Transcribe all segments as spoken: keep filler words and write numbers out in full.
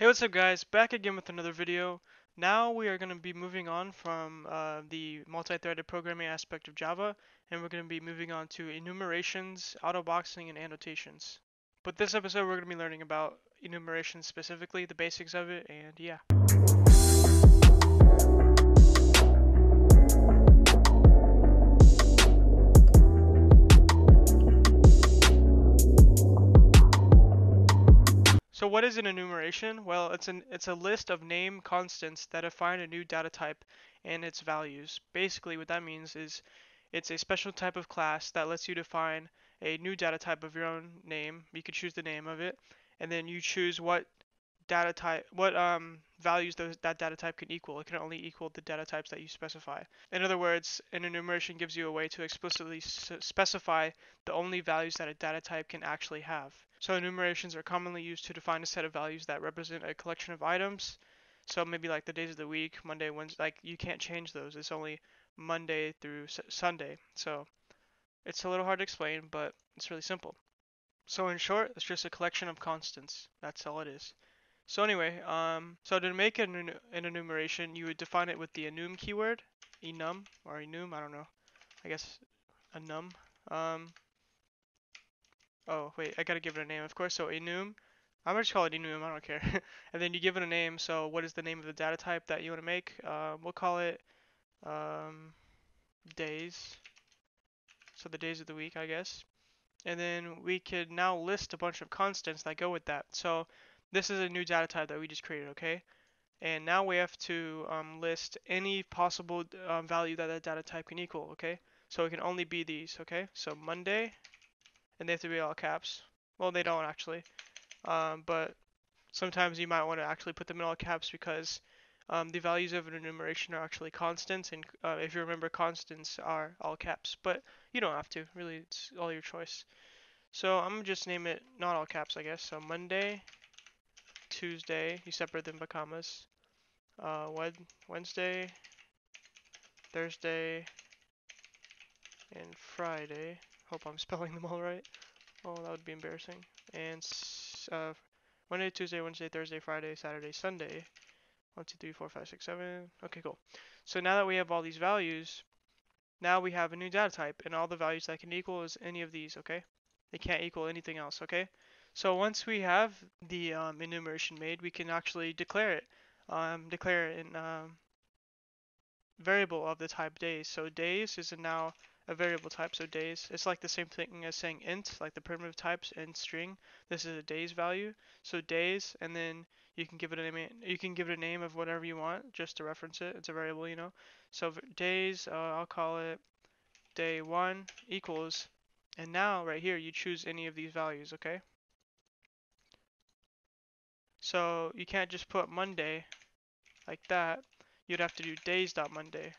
Hey, what's up guys, back again with another video. Now we are going to be moving on from uh, the multi-threaded programming aspect of Java, and we're going to be moving on to enumerations, auto-boxing, and annotations. But this episode we're going to be learning about enumerations specifically, the basics of it, and yeah. So what is an enumeration? Well, it's an it's a list of name constants that define a new data type and its values. Basically, what that means is it's a special type of class that lets you define a new data type of your own name. You could choose the name of it, and then you choose what data type, what um, values those, that data type can equal. It can only equal the data types that you specify. In other words, an enumeration gives you a way to explicitly s specify the only values that a data type can actually have. So enumerations are commonly used to define a set of values that represent a collection of items. So maybe like the days of the week, Monday, Wednesday, like you can't change those. It's only Monday through S- Sunday. So it's a little hard to explain, but it's really simple. So in short, it's just a collection of constants. That's all it is. So anyway, um, so to make an, an enumeration, you would define it with the enum keyword, enum or enum, I don't know. I guess enum. Um, Oh, wait, I gotta give it a name, of course. So enum, I'm gonna just call it enum, I don't care. And then you give it a name. So what is the name of the data type that you wanna make? Uh, we'll call it um, days. So the days of the week, I guess. And then we could now list a bunch of constants that go with that. So this is a new data type that we just created, okay? And now we have to um, list any possible um, value that that data type can equal, okay? So it can only be these, okay? So Monday. And they have to be all caps. Well, they don't actually, um, but sometimes you might want to actually put them in all caps because um, the values of an enumeration are actually constants, and uh, if you remember, constants are all caps, but you don't have to, really, it's all your choice. So I'm gonna just name it not all caps, I guess. So Monday, Tuesday, you separate them by commas, uh, Wednesday, Thursday, and Friday. Hope I'm spelling them all right. Oh, that would be embarrassing. And uh, Monday, Tuesday, Wednesday, Thursday, Friday, Saturday, Sunday. one, two, three, four, five, six, seven. Okay, cool. So now that we have all these values, now we have a new data type, and all the values that can equal is any of these, okay? They can't equal anything else, okay? So once we have the um, enumeration made, we can actually declare it. Um, declare it in um, variable of the type days. So days is now a variable type, so days. It's like the same thing as saying int, like the primitive types, int string. This is a days value, so days, and then you can give it a name. You can give it a name of whatever you want, just to reference it. It's a variable, you know. So days, uh, I'll call it day one equals, and now right here you choose any of these values, okay? So you can't just put Monday like that. You'd have to do days.monday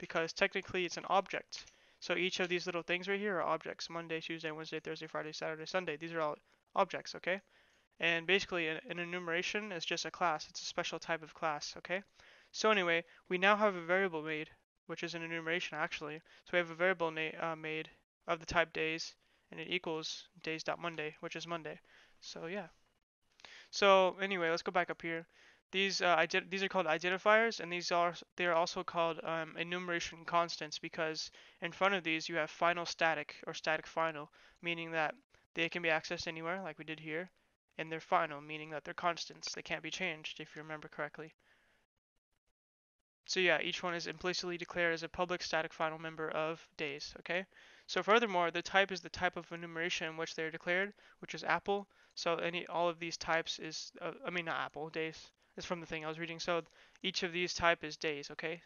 because technically it's an object. So each of these little things right here are objects. Monday, Tuesday, Wednesday, Thursday, Friday, Saturday, Sunday. These are all objects, okay? And basically an, an enumeration is just a class. It's a special type of class, okay? So anyway, we now have a variable made, which is an enumeration actually. So we have a variable uh, made of the type days, and it equals days.monday, which is Monday. So yeah. So anyway, let's go back up here. These uh, these are called identifiers, and these are they are also called um, enumeration constants because in front of these you have final static or static final, meaning that they can be accessed anywhere, like we did here, and they're final, meaning that they're constants. They can't be changed, if you remember correctly. So yeah, each one is implicitly declared as a public static final member of days. Okay. So furthermore, the type is the type of enumeration in which they are declared, which is apple. So any all of these types is uh, I mean not apple days. It's from the thing I was reading. So each of these type is days, okay?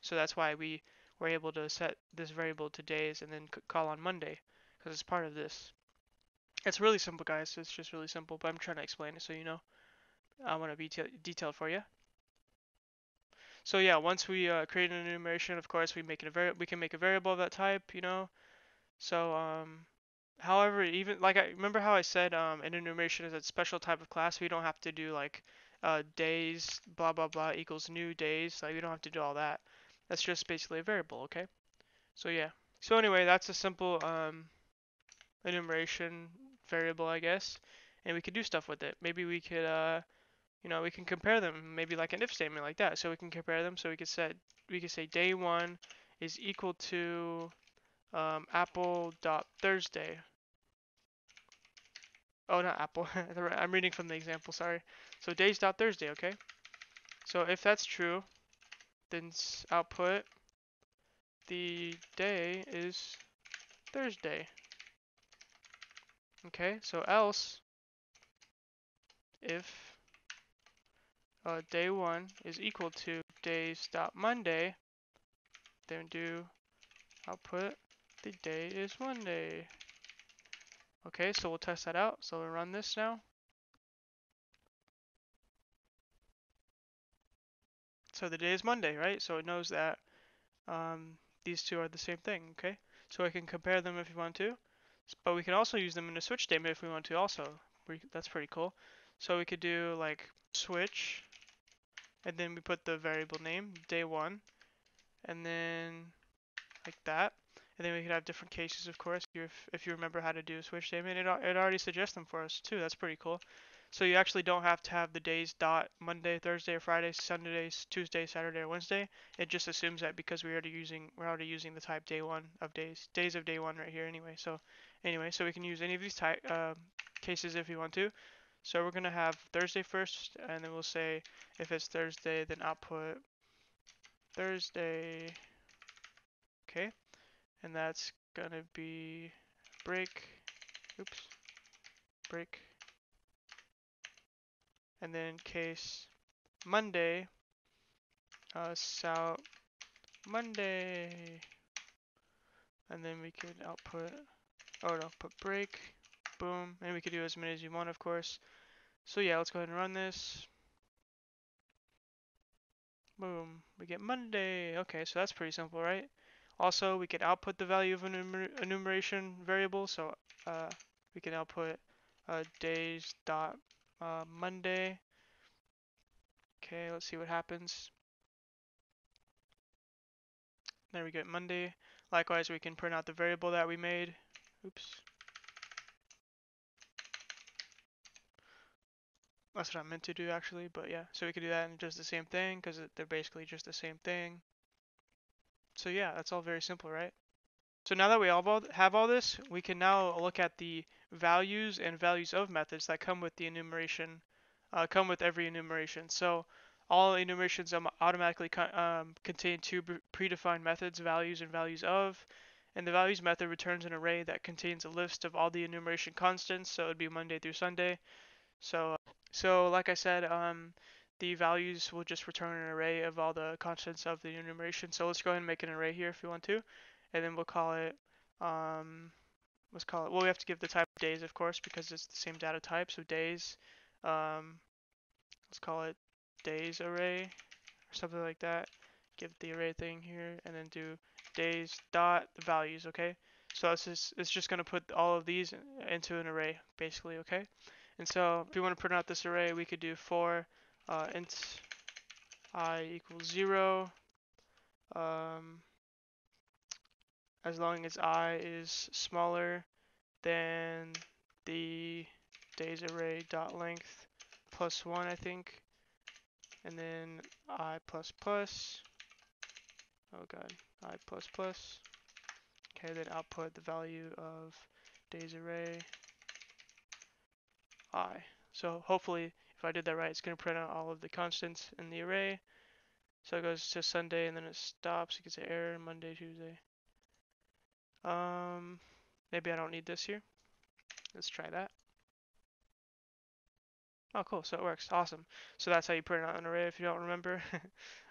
So that's why we were able to set this variable to days and then call on Monday, because it's part of this. It's really simple, guys. It's just really simple, but I'm trying to explain it so you know. I want to be detailed for you. So yeah, once we uh, create an enumeration, of course, we make it a vari we can make a variable of that type, you know. So um, however, even like I remember how I said um, an enumeration is a special type of class. We don't have to do like Uh, days blah blah blah equals new days, like we don't have to do all that. That's just basically a variable, okay? So yeah, so anyway, that's a simple um, enumeration variable, I guess, and we could do stuff with it. Maybe we could uh, you know, we can compare them, maybe like an if statement like that. So we can compare them. So we could set, we could say day one is equal to um, apple.thursday. Oh, not apple. I'm reading from the example, sorry. So days.thursday, okay? So if that's true, then output the day is Thursday. Okay, so else if uh, day one is equal to days.monday, then do output the day is Monday. Okay, so we'll test that out. So we'll run this now. So the day is Monday, right? So it knows that um, these two are the same thing, okay? So I can compare them if you want to, but we can also use them in a switch statement if we want to also. We, that's pretty cool. So we could do like switch, and then we put the variable name, day one, and then like that. And then we could have different cases, of course, if, if you remember how to do a switch statement. It, it already suggests them for us, too. That's pretty cool. So you actually don't have to have the days dot Monday, Thursday, or Friday, Sunday, Tuesday, Saturday, or Wednesday. It just assumes that because we're already using we're already using the type day one of days, days of day one right here anyway. So anyway, so we can use any of these type uh, cases if you want to. So we're going to have Thursday first, and then we'll say if it's Thursday, then output Thursday. Okay. And that's gonna be break, oops, break, and then case Monday, uh, so Monday, and then we could output, oh no, put break, boom, and we could do as many as you want, of course. So yeah, let's go ahead and run this. Boom, we get Monday. Okay, so that's pretty simple, right? Also, we can output the value of an enumer enumeration variable, so uh, we can output uh, days dot uh, Monday. Okay, let's see what happens. There we go, Monday. Likewise, we can print out the variable that we made. Oops. That's what I meant to do, actually, but yeah. So we could do that in just the same thing, because they're basically just the same thing. So yeah, that's all very simple, right? So now that we all have all this, we can now look at the values and values of methods that come with the enumeration, uh, come with every enumeration. So all enumerations automatically co um, contain two predefined methods, values and values of, and the values method returns an array that contains a list of all the enumeration constants, so it would be Monday through Sunday. So, so like I said, um, the values will just return an array of all the constants of the enumeration. So let's go ahead and make an array here if you want to, and then we'll call it, um, let's call it, well, we have to give the type days, of course, because it's the same data type. So days, um, let's call it days array or something like that. Give the array thing here, and then do days dot values. Okay, so this is, it's just going to put all of these into an array basically. Okay, and so if you want to print out this array, we could do for Uh, int I equals zero, um, as long as I is smaller than the days array dot length plus one, I think, and then I plus plus, oh god, I plus plus, okay, then output the value of days array I. So hopefully, if I did that right, it's going to print out all of the constants in the array. So it goes to Sunday, and then it stops. You can say error, Monday, Tuesday. Um, maybe I don't need this here. Let's try that. Oh, cool. So it works. Awesome. So that's how you print out an array if you don't remember.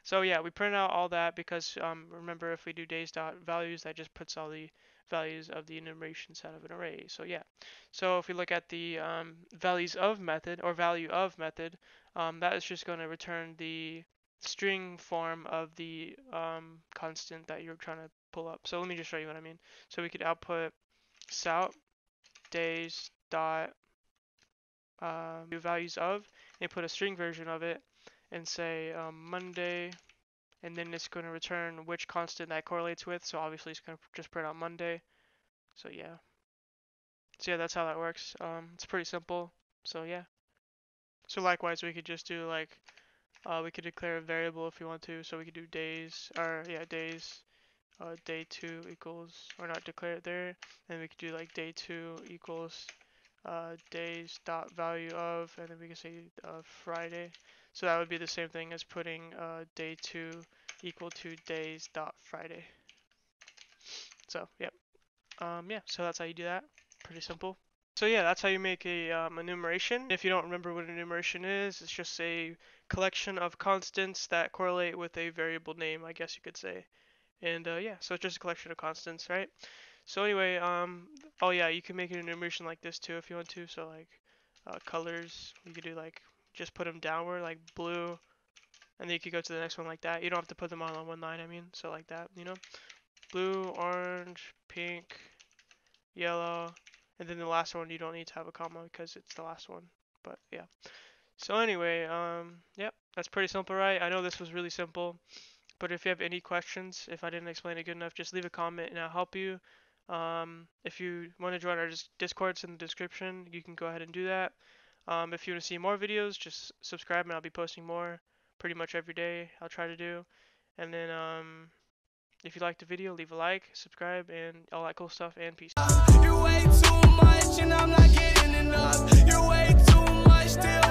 So yeah, we print out all that because um, remember, if we do days.values, that just puts all the values of the enumeration set of an array. So yeah, so if we look at the um, values of method or value of method, um, that is just going to return the string form of the um, constant that you're trying to pull up. So let me just show you what I mean. So we could output sout days dot um, values of, and put a string version of it, and say um, Monday. And then it's going to return which constant that correlates with. So obviously it's going to just print out Monday. So yeah. So yeah, that's how that works. Um, it's pretty simple. So yeah. So likewise, we could just do like, uh, we could declare a variable if we want to. So we could do days, or yeah, days, uh, day two equals, or not declare it there. And we could do like day two equals uh, days dot value of, and then we could say uh, Friday. So that would be the same thing as putting uh, day two equal to days dot Friday. So yep, um, yeah. So that's how you do that. Pretty simple. So yeah, that's how you make a um, enumeration. If you don't remember what an enumeration is, it's just a collection of constants that correlate with a variable name, I guess you could say. And uh, yeah, so it's just a collection of constants, right? So anyway, um, oh yeah, you can make an enumeration like this too if you want to. So like uh, colors, you could do like, just put them downward, like blue, and then you could go to the next one like that. You don't have to put them all on one line, I mean, so like that, you know? Blue, orange, pink, yellow, and then the last one you don't need to have a comma because it's the last one, but yeah. So anyway, um, yep, that's pretty simple, right? I know this was really simple, but if you have any questions, if I didn't explain it good enough, just leave a comment and I'll help you. Um, if you want to join our Discords in the description, you can go ahead and do that. Um, if you want to see more videos, just subscribe and I'll be posting more pretty much every day. I'll try to do. And then, um, if you liked the video, leave a like, subscribe, and all that cool stuff, and peace. You're way too much and I'm not getting enough. You're way too much still.